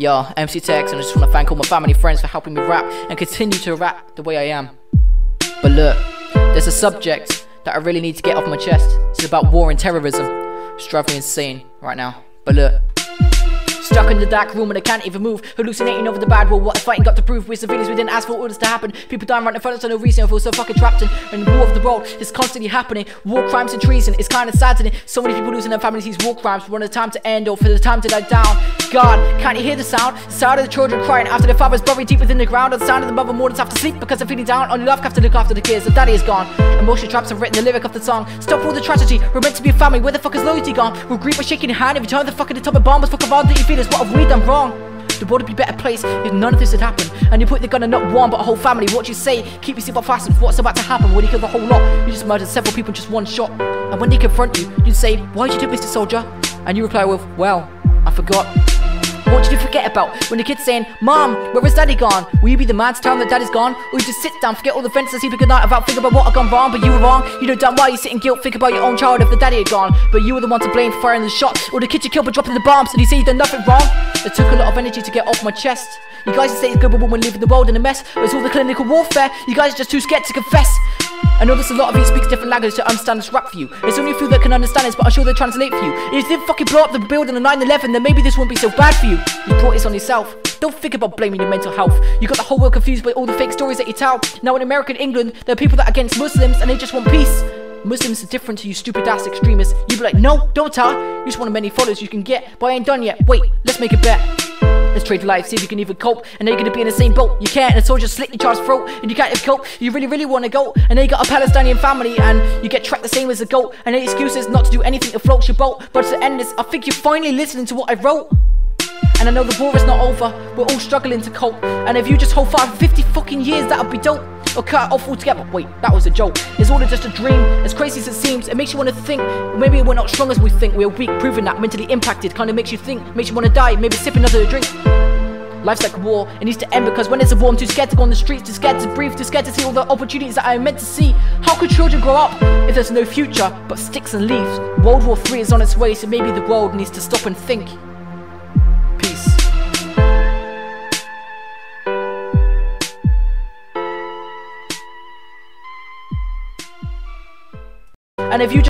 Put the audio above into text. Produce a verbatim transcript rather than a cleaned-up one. Yo, MCTecs, and I just want to thank all my family and friends for helping me rap and continue to rap the way I am. But look, there's a subject that I really need to get off my chest. It's about war and terrorism. It's driving me insane right now. But look, stuck in the dark room and I can't even move, hallucinating over the bad world. What the fighting got to prove? We're civilians, we didn't ask for orders to happen. People dying right in front of us for no reason. I feel so fucking trapped in, and the war of the world is constantly happening. War crimes and treason, it's kind of sad, isn't it? So many people losing their families, these war crimes. We're on a time to end or for the time to die down. God, can't you hear the sound? The sound of the children crying after their father's buried deep within the ground. Or the sound of the mother mourners have to sleep because they're feeling down. Only love have to look after the kids, the daddy is gone. Emotion traps have written the lyric of the song. Stop all the tragedy, we're meant to be a family. Where the fuck is loyalty gone? We'll grieve by shaking hand every time the fucking atomic bomb was fucking bomb that you feel. What have we done wrong? The world would be a better place if none of this had happened. And you put the gun on not one but a whole family. What you say? Keep yourself up fast. What's about to happen? When you kill the whole lot, you just murdered several people in just one shot. And when they confront you, you'd say, "Why'd you do, Mister Soldier?" And you reply with, "Well, I forgot." What did you forget about? When the kid's saying, "Mom, where is daddy gone?" Will you be the man to tell him that daddy's gone? Or you just sit down, forget all the fences, and sleep a good night about, think about what had gone wrong, but you were wrong. You know damn well you sit in guilt, think about your own child if the daddy had gone. But you were the one to blame for firing the shots, or the kid you killed by dropping the bombs, and you say you've done nothing wrong. It took a lot of energy to get off my chest. You guys say it's global woman leaving the world in a mess. It's all the clinical warfare, you guys are just too scared to confess. I know there's a lot of you speaks different languages to understand this rap for you. It's only a few that can understand this, but I'm sure they translate for you. If you didn't fucking blow up the building on nine eleven, then maybe this wouldn't be so bad for you. You brought this on yourself. Don't think about blaming your mental health. You got the whole world confused by all the fake stories that you tell. Now in America and England, there are people that are against Muslims and they just want peace. Muslims are different to you stupid ass extremists. You'd be like, "No, don't tell. You're just one of many followers you can get, but I ain't done yet. Wait, let's make a bet. Let's trade life, see if you can even cope. And now you're gonna be in the same boat. You can't, and a soldier slit your child's throat, and you can't even cope. You really, really wanna go. And now you got a Palestinian family, and you get tracked the same as a goat. And the excuse is not to do anything that floats your boat. But to end this, I think you're finally listening to what I wrote. And I know the war is not over, we're all struggling to cope. And if you just hold fire for fifty fucking years, that'd be dope. Or cut it off altogether. Wait, that was a joke. It's all just a dream, as crazy as it seems. It makes you want to think, maybe we're not strong as we think. We're weak, proving that, mentally impacted. Kind of makes you think, makes you want to die, maybe sip another drink. Life's like a war, it needs to end because when there's a war I'm too scared to go on the streets, too scared to breathe, too scared to see all the opportunities that I am meant to see. How could children grow up if there's no future but sticks and leaves? World War Three is on its way, so maybe the world needs to stop and think. And if you just